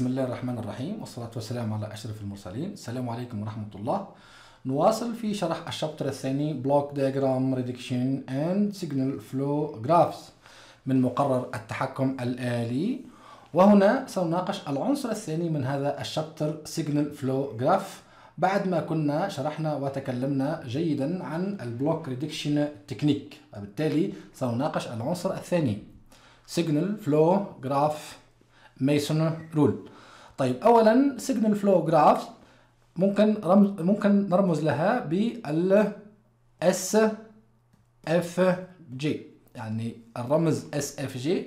بسم الله الرحمن الرحيم، والصلاة والسلام على أشرف المرسلين. السلام عليكم ورحمة الله. نواصل في شرح الشابتر الثاني Block Diagram Reduction and Signal Flow Graphs من مقرر التحكم الآلي، وهنا سنناقش العنصر الثاني من هذا الشابتر Signal Flow Graph، بعد ما كنا شرحنا وتكلمنا جيدا عن البلوك ريدكشن تكنيك، وبالتالي سنناقش العنصر الثاني Signal Flow Graph ميسون رول. طيب، اولا سيجنال فلو جراف ممكن نرمز لها بال اس اف جي، يعني الرمز اس اف جي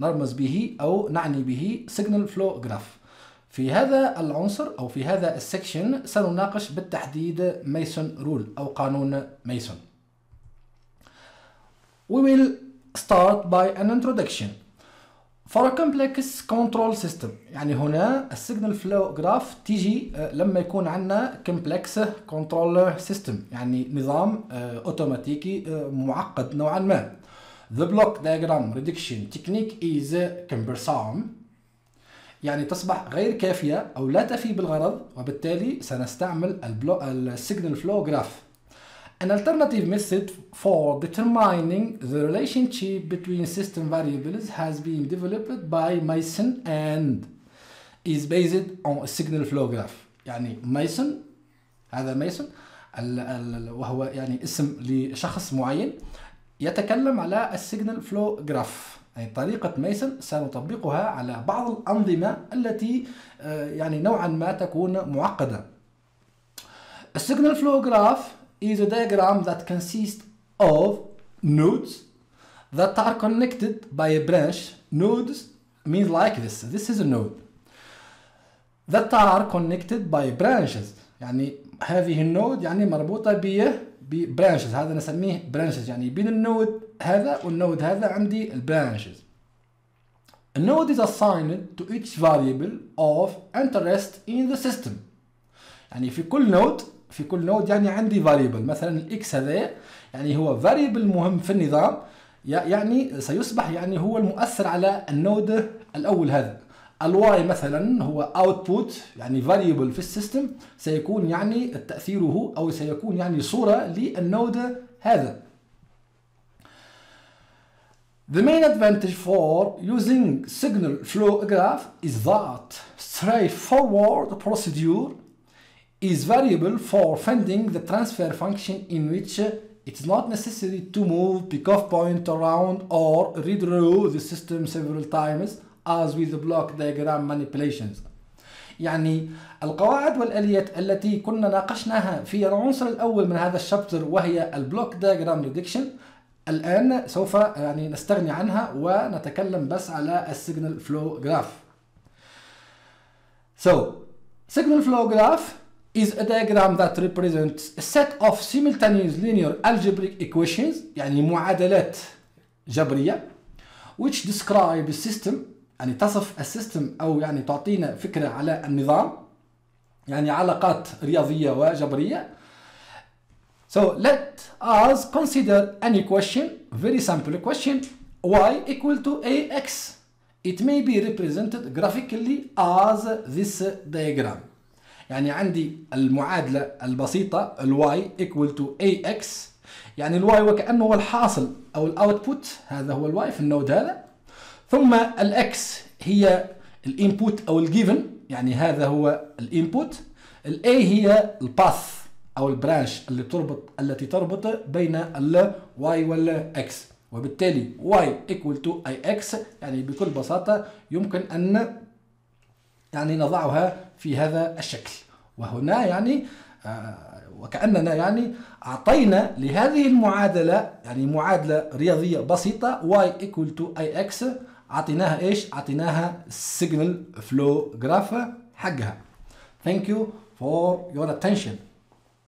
نرمز به او نعني به سيجنال فلو جراف. في هذا العنصر او في هذا السكشن سنناقش بالتحديد ميسون رول او قانون ميسون. We will start by an introduction. For a complex control system، يعني هنا السيجنال فلو جراف تيجي لما يكون عندنا complex control system، يعني نظام اوتوماتيكي معقد نوعا ما. The block diagram reduction technique is cumbersome، يعني تصبح غير كافية أو لا تفي بالغرض، وبالتالي سنستعمل السيجنال فلو جراف. An alternative method for determining the relationship between system variables has been developed by Mason and is based on a signal flow graph. يعني ميسون، هذا ميسون وهو يعني اسم لشخص معين، يتكلم على السيجنال فلو جراف. يعني طريقة ميسون سنطبقها على بعض الأنظمة التي يعني نوعا ما تكون معقدة. السيجنال فلو جراف is a diagram that consists of nodes that are connected by a branch. Nodes means like this. This is a node that are connected by branches. يعني هذه النود يعني مربوطة ببرانشز، هذا نسميه branches، يعني بين النود هذا والنود هذا عندي branches. A node is assigned to each variable of interest in the system. يعني في كل نود يعني عندي variable، مثلا الاكس هذا يعني هو variable مهم في النظام، يعني سيصبح يعني هو المؤثر على النود الاول هذا. الواي مثلا هو output، يعني variable في السيستم، سيكون يعني تاثيره او سيكون يعني صوره للنود هذا. The main advantage for using signal flow graph is that straightforward procedure is variable for finding the transfer function in which it's not necessary to move pickup point around or redraw the system several times as with the block diagram manipulations. يعني القواعد والآليات التي كنا ناقشناها في العنصر الأول من هذا الشابتر، وهي البلوك دايجرام ريدكشن، الآن سوف يعني نستغني عنها ونتكلم بس على السيجنال فلو جراف. So signal flow graph is a diagram that represents a set of simultaneous linear algebraic equations، يعني معادلات جبرية، which describe a system، يعني تصف السيستم أو يعني تعطينا فكرة على النظام، يعني علاقات رياضية وجبرية. So let us consider an equation, very simple equation, y equal to ax. It may be represented graphically as this diagram. يعني عندي المعادلة البسيطة y equal to ax، يعني y وكأنه هو الحاصل أو الاوتبوت، هذا هو y في النود هذا، ثم الاكس هي الانبوت أو الجيفن، يعني هذا هو الانبوت، a هي الباث أو البرانش التي تربط بين ال y والاكس، وبالتالي y equal to ax يعني بكل بساطة يمكن أن يعني نضعها في هذا الشكل. وهنا يعني وكأننا يعني أعطينا لهذه المعادلة، يعني معادلة رياضية بسيطة y equal to ax، أعطيناها إيش؟ أعطيناها signal flow graph حقها. Thank you for your attention.